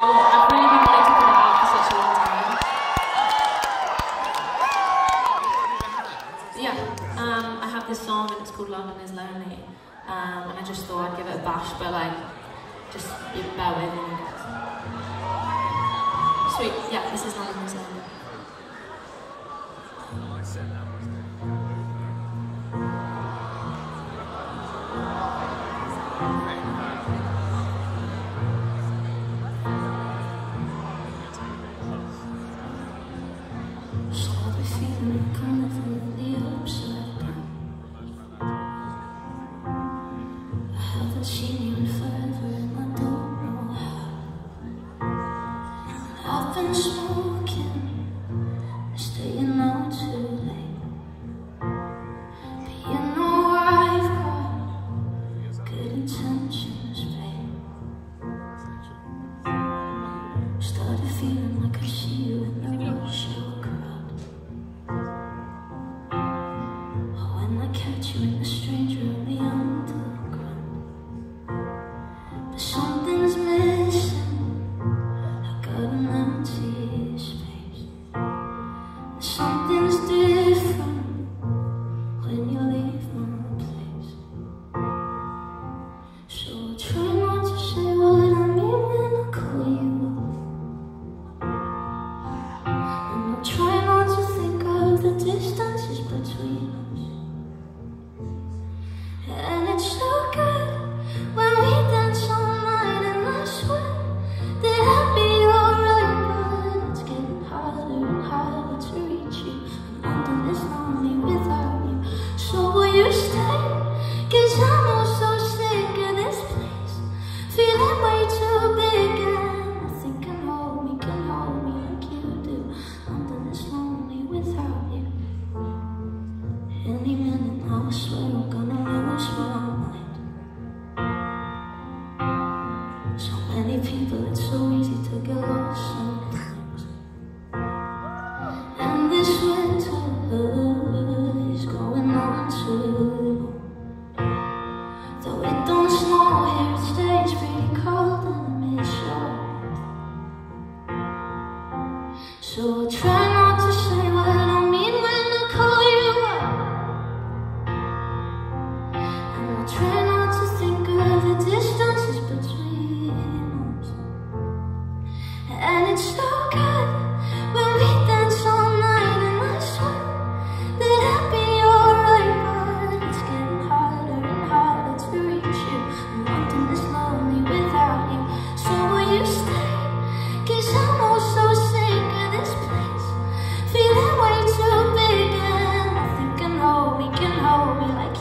I've really been waiting for that for such a long time. Yeah, I have this song and it's called London is Lonely. And I just thought I'd give it a bash, but like, just bear with me. Sweet, yeah, this is London is Lonely. I said that was good. Like